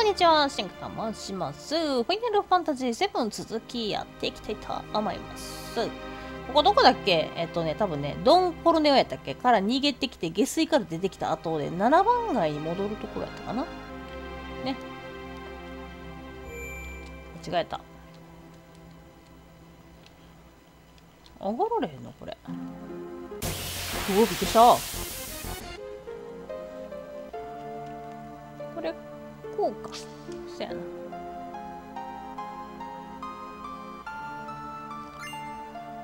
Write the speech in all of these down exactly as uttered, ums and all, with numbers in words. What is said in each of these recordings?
こんにちは、シンクと申します。ファイナルファンタジーセブン続きやっていきたいと思います。ここどこだっけ？えっとね、多分ね、ドン・コルネオやったっけから逃げてきて、下水から出てきた後で、ななばん街に戻るところやったかな。ね。間違えた。上がられへんのこれ。うお、びっくりした。これ、こうか。そやな。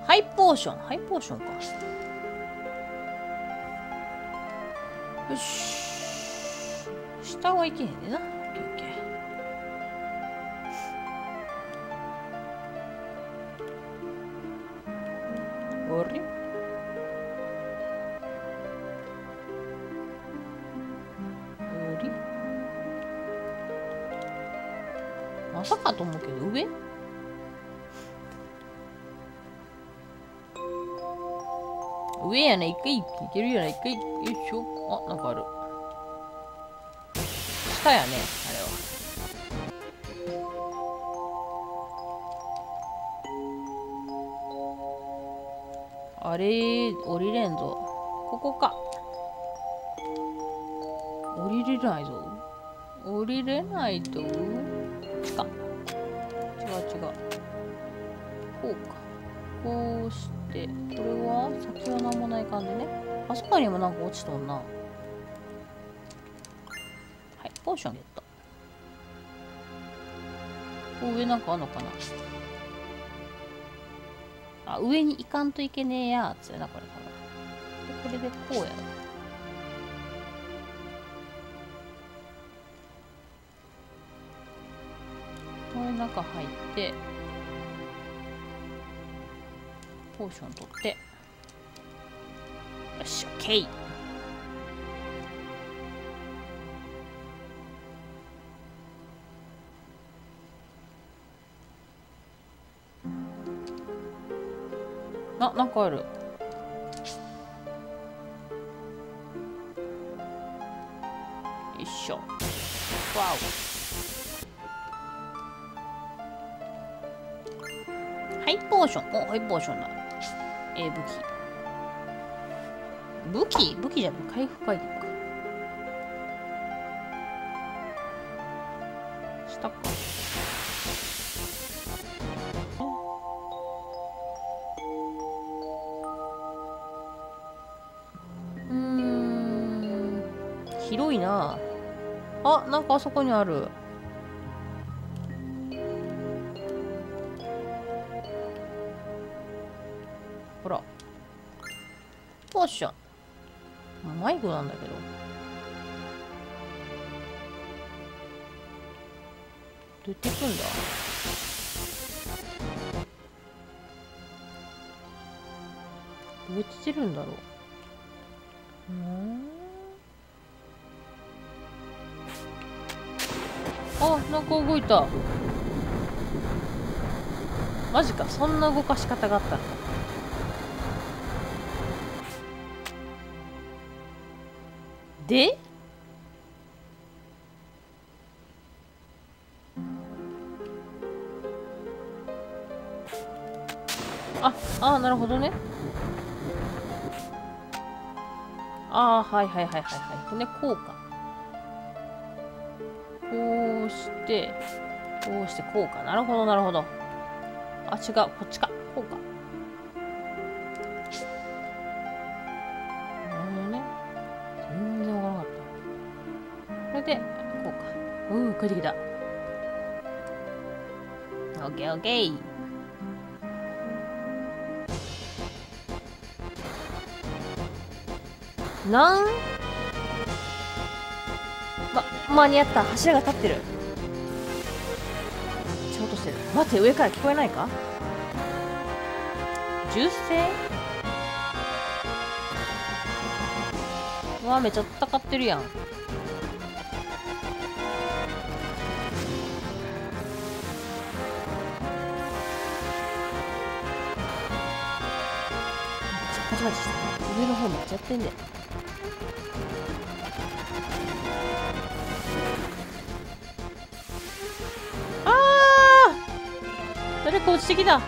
ハイポーション。ハイポーションか。よし。下はいけへんでな。まさかと思うけど、上？上やね、一回いけるやね、一回、よいしょ。あ、なんかある。下やね、あれは。あれ、降りれんぞ。ここか。降りれないぞ。降りれないぞ。か。違う違う。こうか。こうして、これは先はなんもない感じね。あそこにもなんか落ちとんな。はい、ポーションゲット。こう上なんかあんのかな。あ、上に行かんといけねえやつやな、これかな。これでこうやろ。これ中入って、ポーション取って、よし、オッケー。な、なんかある。よいしょ。わお。ハイポーション。お、ハイポーションだ。えー、武器。武器武器じゃない。回復回復か。下か。広いなあ。あ、なんかあそこにある。ほらポーション迷子なんだけど、どうやっていくんだ。どうしてるんだろう。うんあ、なんか動いた。マジか、そんな動かし方があったのか。であ、ああ、なるほどね。ああ、はいはいはいはいはい。で、こうか。こうして、こうして、こうか。なるほど、なるほど。あ、違う。こっちか。こうか。なるほどね。全然わからなかった。これで、こうか。うん、帰ってきた。オッケーオッケー。なん間に合った。柱が立ってる。ちょっとしてる。待って、上から聞こえないか。銃声わあ、めっちゃ戦ってるやん。パチパチしてる。上の方めっちゃやってんで。と落ちてきた。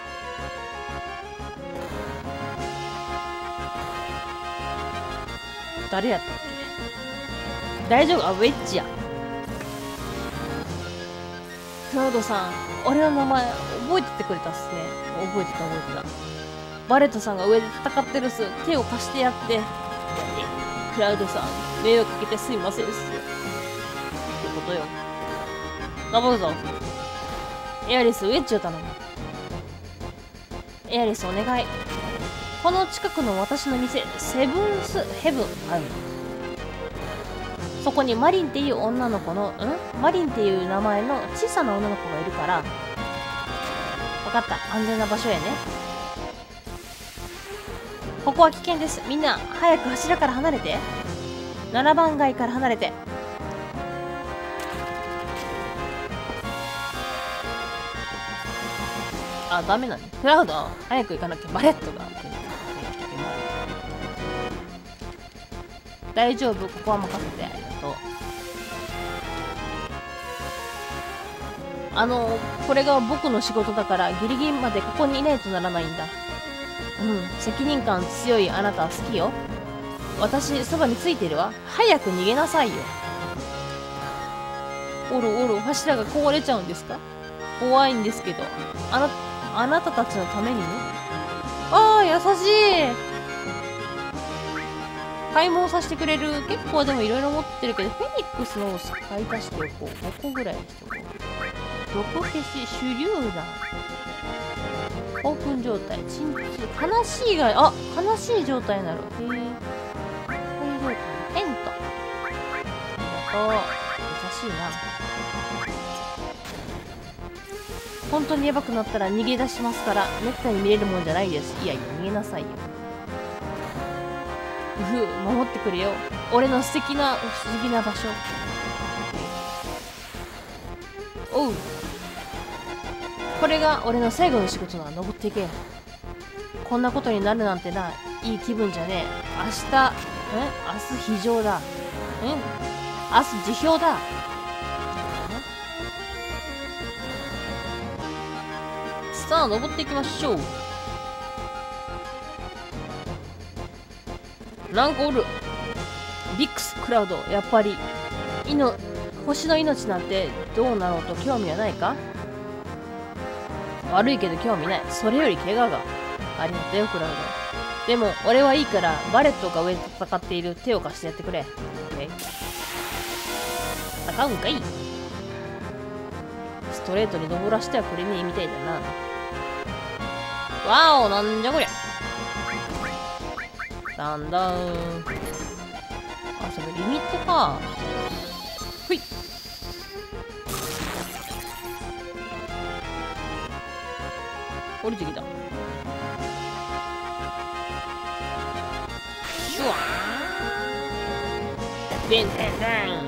誰やったっけ。大丈夫、あ、ウェッジや。クロードさん、俺の名前覚えててくれたっすね。覚えてた覚えてた。バレットさんが上で戦ってるっす。手を貸してやって。クラウドさん、迷惑かけてすいませんっすよ。ってことよ。頑張るぞ。エアリス、ウェッジを頼む。エアリス、お願い。この近くの私の店、セブンスヘブンある。そこにマリンっていう女の子の、んマリンっていう名前の小さな女の子がいるから。分かった、安全な場所へね。ここは危険です。みんな早く柱から離れて。ななばん街から離れて。あ、ダメなの。クラウド、早く行かなきゃ。バレットが大丈夫、ここは任せて。ありがとう。あのこれが僕の仕事だから、ギリギリまでここにいないとならないんだ。うん、責任感強いあなたは好きよ。私そばについてるわ。早く逃げなさいよ。おろおろ、柱が壊れちゃうんですか。怖いんですけど。あな、あなたたちのためにね。ああ、優しい。買い物させてくれる。結構でもいろいろ持ってるけど、フェニックスの買い足しておこう。ごこぐらいにしておこう。どこ消し、手榴弾。オープン状態。鎮痛。悲しいが、あ、悲しい状態になる。へぇ。こういう状態。テント。ありがとう。優しいな。本当にやばくなったら逃げ出しますから、めったに見れるもんじゃないです。いやいや、逃げなさいよ。うふ、守ってくれよ。俺の素敵な、不思議な場所。おう。これが俺の最後の仕事だ。登っていけ。こんなことになるなんてな、いい気分じゃねえ。明日、え明日非常だ。え明日辞表だ。さあ、登っていきましょう。なんかおる。ビックス、クラウド、やっぱりいの星の命なんてどうなろうと興味はないか。悪いけど興味ない。それより怪我がありましたよ、クラウド。でも俺はいいから、バレットが上で戦っている。手を貸してやってくれ。戦うんかい。ストレートに登らしてはくれねえみたいだな。わお、なんじゃこりゃ。だんだん。あ、それリミットか。ほい。降りてきた。シュワー。でんでんでん。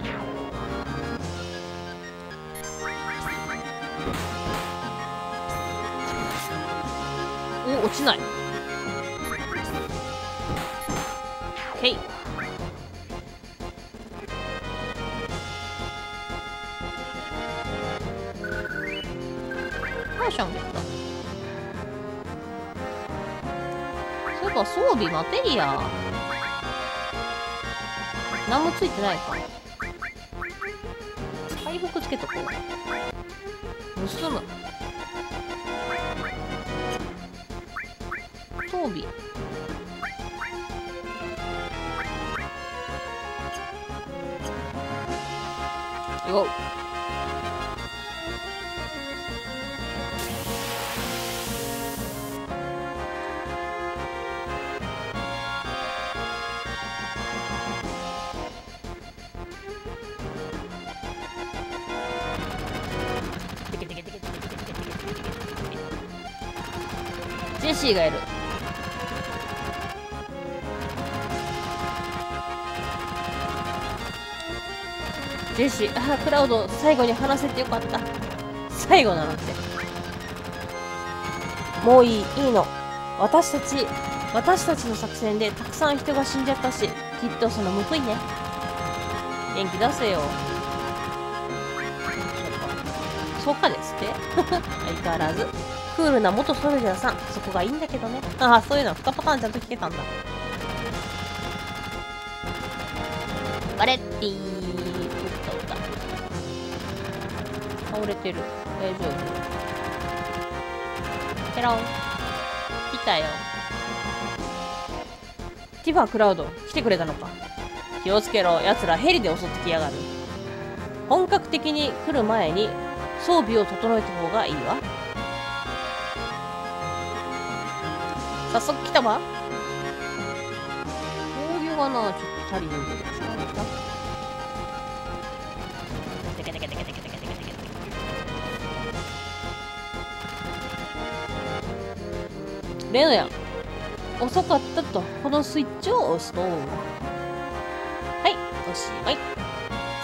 落ちない。へい。パーションゲット。そうか、装備マテリア。何もついてないか。回復つけとこう。盗む。装備よ。ジェシーがいる。ジェシー、あ、クラウド、最後に話せてよかった。最後なのって。もういい、いいの。私たち、私たちの作戦でたくさん人が死んじゃったし、きっとその報いね。元気出せよ。そうかですって相変わらずクールな元ソルジャーさん、そこがいいんだけどね。ああ、そういうのにパターンちゃんと聞けたんだ。バレッティー打った打った倒れてる、大丈夫。ペロン来たよ。ティファークラウド来てくれたのか。気をつけろ、奴らヘリで襲ってきやがる。本格的に来る前に装備を整えた方がいいわ。早速来たわ。防御がな、ちょっと足りないんでしょ。レノヤン、遅かったと。このスイッチを押すと。はい、おしまい。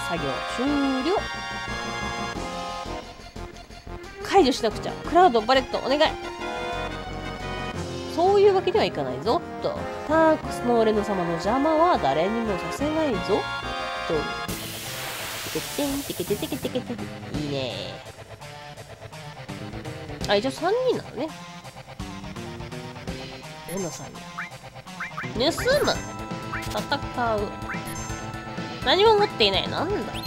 作業終了。解除しなくちゃ。クラウド、バレット、お願い。そういうわけにはいかないぞと。タークスのレノ様の邪魔は誰にもさせないぞと。てけてんてけててけてけて。いいね。あ、一応さんにんなのね。レノさんに盗む、戦う、何も持っていない、なんだと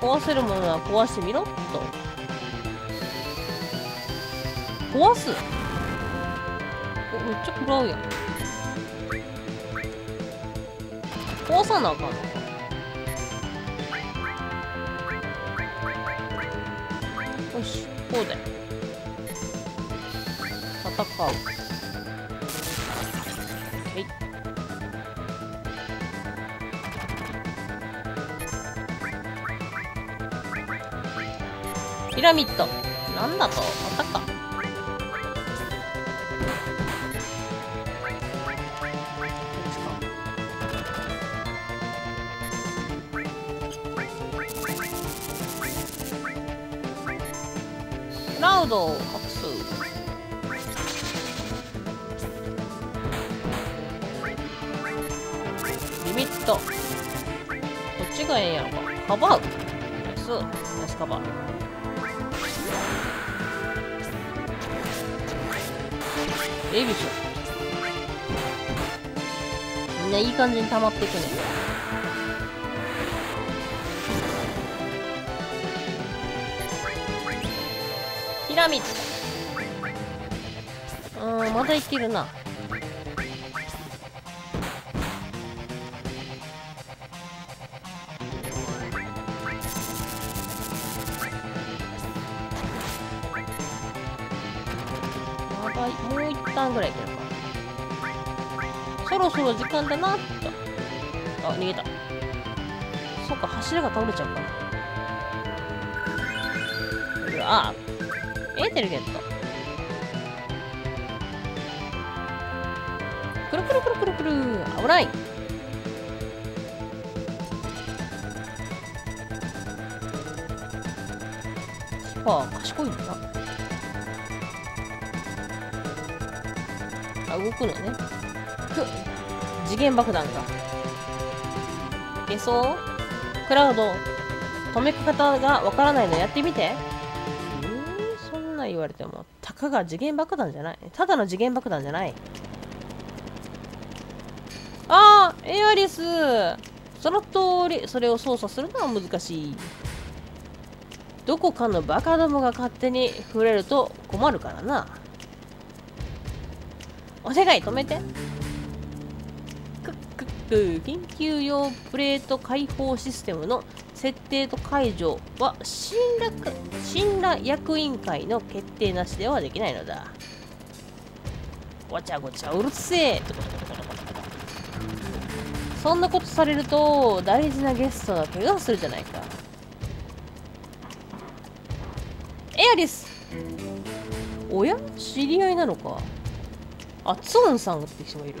壊せるものは壊してみろと。壊す、お、めっちゃ食らうやん。壊さなあかんのか。よし、こうだよ。戦う。はい。ピラミッド。なんだと、またか。クラウドを隠す。こっちがええんやろか。カバー安安カバーええでしょ。みんないい感じに溜まっていくね。ピラミッド、うん、まだいけるな。もう一ターンぐらいいけるか。そろそろ時間だなっと。あ、逃げた。そっか、柱が倒れちゃうから。うわー、エーテルゲット。くるくるくるくるくる、危ない。キーパー賢いんだな。動くのね。次元爆弾がいけそう。クラウド、止め方がわからないのやってみて。えー、そんな言われても、たかが次元爆弾じゃない。ただの次元爆弾じゃない。あー、エアリス、その通り。それを操作するのは難しい。どこかのバカどもが勝手に触れると困るからな。お願い、止めて。クックック。緊急用プレート解放システムの設定と解除は信楽信頼役員会の決定なしではできないのだ。ごちゃごちゃうるせえ。そんなことされると大事なゲストが怪我するじゃないか。エアリス、おや、知り合いなのか。あ、ツオンさんって人もいる。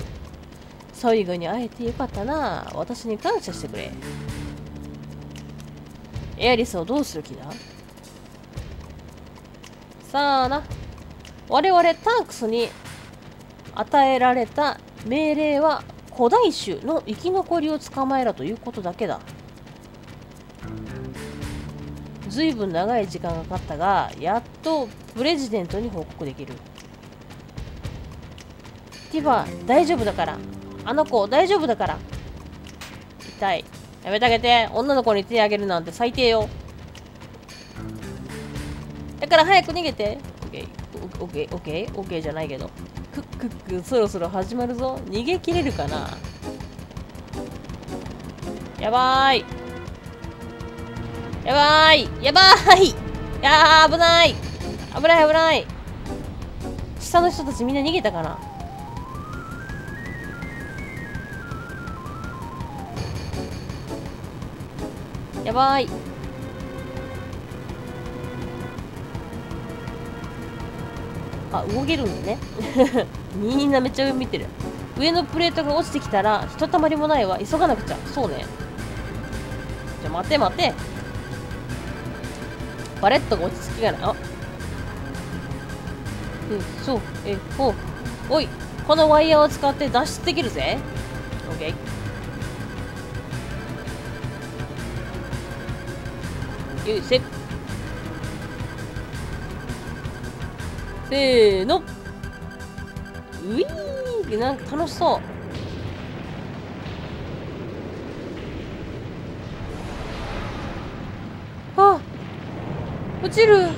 最後に会えてよかったな。私に感謝してくれ。エアリスをどうする気だ。さあな。我々タークスに与えられた命令は古代種の生き残りを捕まえろということだけだ。ずいぶん長い時間がかかったが、やっとプレジデントに報告できる。ティファ、大丈夫だから。あの子、大丈夫だから。痛い。やめてあげて。女の子に手あげるなんて最低よ。だから早く逃げて。オッケー、オッケー、オッケー、オッケーじゃないけど。クックック、そろそろ始まるぞ。逃げ切れるかな。やばーい。やばーい。やばーい。いやー、危ない。危ない、危ない。下の人たちみんな逃げたかな。やばい。あ、動けるんだね。みんなめっちゃ上見てる。上のプレートが落ちてきたらひとたまりもないわ。急がなくちゃ。そうね。じゃ、待て待て。バレットが落ち着きがない。あ、え、そう、え、お、おい、このワイヤーを使って脱出できるぜ。オッケー。せーの、ウィー、なんか楽しそう。あ、落ちる。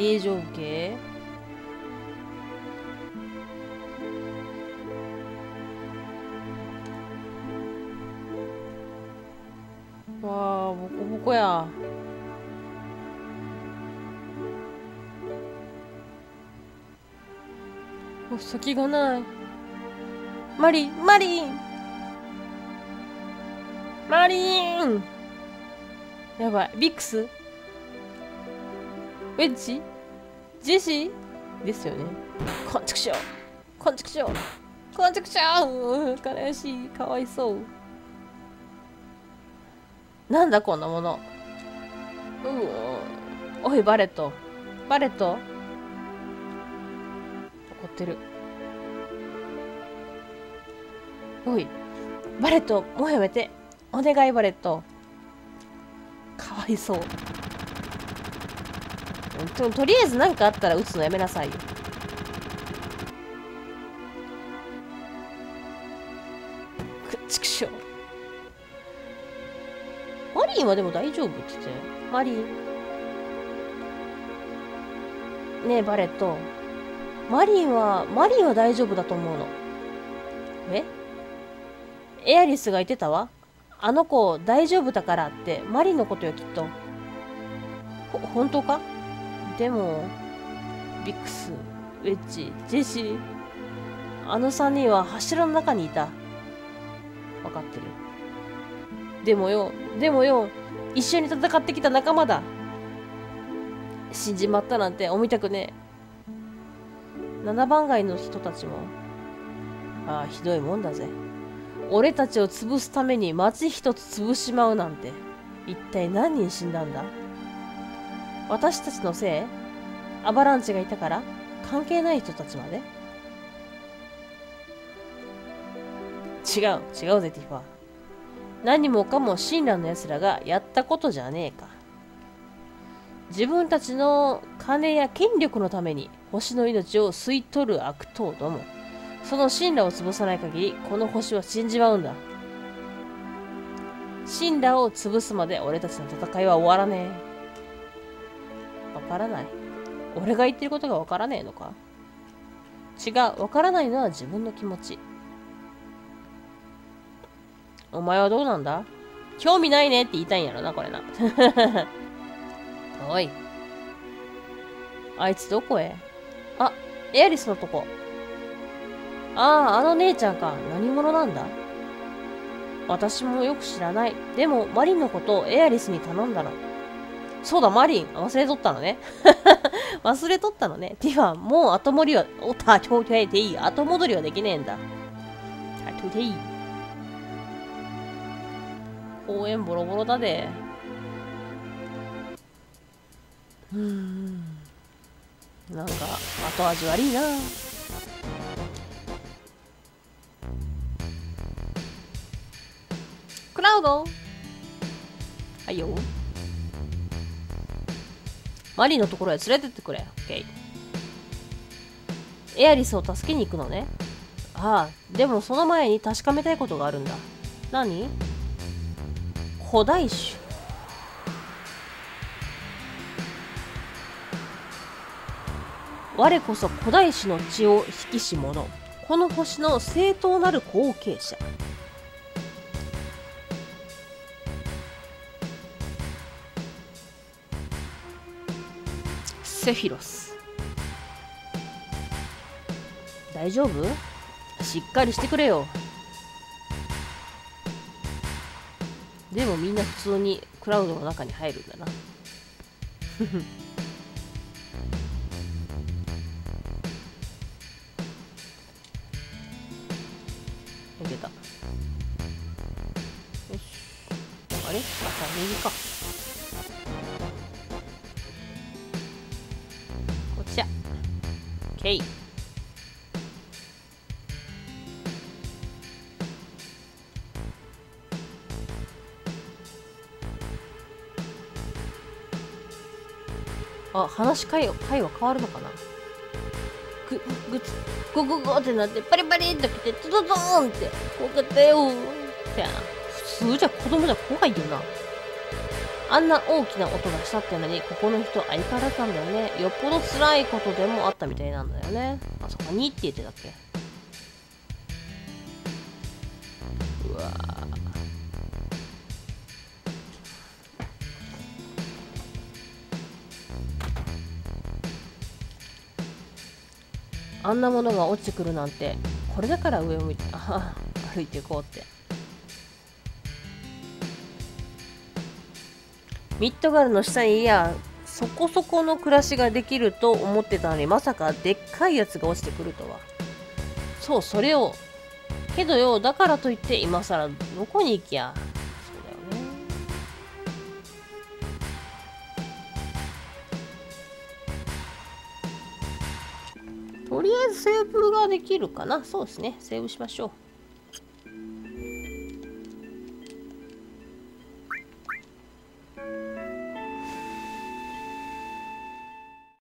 大丈夫け？わあ、ボコボコや。もう先がない。マリン、マリン、マリン。やばい、ビックス。ウェッジ？ジェシー？ですよね。こんちくしょう！こんちくしょう！こんちくしょう！悲しい。かわいそう。なんだこんなもの。うお。おい、バレット。バレット？怒ってる。おい、バレット、もうやめて。お願い、バレット。かわいそう。でもとりあえず何かあったら撃つのやめなさいよ。くっちくしょう。マリンはでも大丈夫って言ってマリン。ねえバレット、マリンはマリンは大丈夫だと思うの。え、エアリスが言ってたわ。あの子大丈夫だからって、マリンのことよきっと。ほ本当か。でも、ビックス、ウェッジ、ジェシー、あのさんにんは柱の中にいた。分かってる。でもよ、でもよ、一緒に戦ってきた仲間だ。死んじまったなんてお見たくねえ。ななばん街の人たちも、ああ、ひどいもんだぜ。俺たちを潰すために町一つ潰しまうなんて、一体何人死んだんだ？私たちのせい？アバランチがいたから？関係ない人たちまで？違う、違うぜ、ティファ。何もかも親鸞の奴らがやったことじゃねえか。自分たちの金や権力のために星の命を吸い取る悪党ども。その親鸞を潰さない限り、この星は死んじまうんだ。親鸞を潰すまで俺たちの戦いは終わらねえ。わからない。俺が言ってることがわからねえのか？違う、わからないのは自分の気持ち。お前はどうなんだ？興味ないねって言いたいんやろな、これな。おい。あいつどこへ？あ、エアリスのとこ。ああ、あの姉ちゃんか。何者なんだ？私もよく知らない。でも、マリンのことをエアリスに頼んだの。そうだ、マリン。忘れとったのね。忘れとったのね。ティファ、もう後戻りは、おた、ちょていていい。後戻りはできねえんだ。た、ちょていい。公園ボロボロだで。うーん。なんか、後味悪いな。クラウド。はいよ。マリーのところへ連れてってくれ。OK。エアリスを助けに行くのね。ああ、でもその前に確かめたいことがあるんだ。何？古代種。我こそ古代種の血を引きし者。この星の正当なる後継者。セフィロス。大丈夫？しっかりしてくれよ。でもみんな普通にクラウドの中に入るんだな。いけた。よし。あれ？また右か。OK。あ、話し回回は変わるのかな。ぐぐつゴゴゴってなってパリパリっときてドドドーンって怖かったよって。普通じゃ子供じゃ怖いよな。あんな大きな音がしたってのに、ここの人相変わらずなんだよね。よっぽど辛いことでもあったみたいなんだよね。あそこにって言ってたっけ。うわぁ。あんなものが落ちてくるなんて、これだから上を向いて、あ歩いていこうって。ミッドガルの下にいやそこそこの暮らしができると思ってたのに、まさかでっかいやつが落ちてくるとは。そう、それをけどよ、だからといって今さらどこに行きゃ。そうだよね。とりあえずセーブができるかな。そうですね、セーブしましょう。